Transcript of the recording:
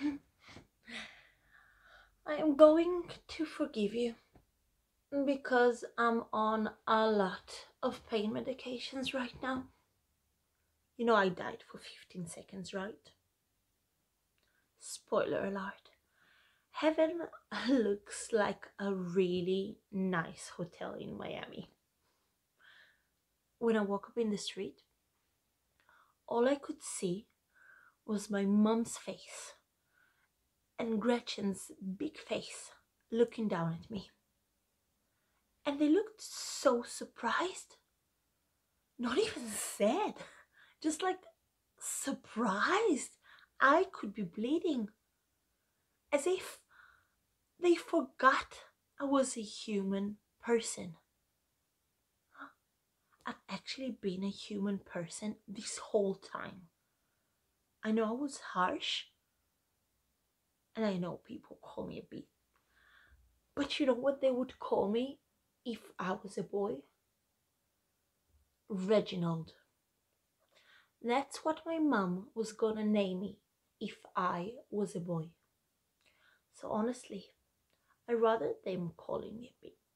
I am going to forgive you because I'm on a lot of pain medications right now. You know I died for 15 seconds, right? Spoiler alert. Heaven looks like a really nice hotel in Miami. When I woke up in the street, all I could see was my mum's face and Gretchen's big face looking down at me. And they looked so surprised, not even sad, just like surprised I could be bleeding, as if they forgot I was a human person. I've actually been a human person this whole time. I know I was harsh, and I know people call me a bitch, but you know what they would call me if I was a boy? Reginald. That's what my mum was gonna name me if I was a boy. So honestly, I'd rather them calling me a bitch.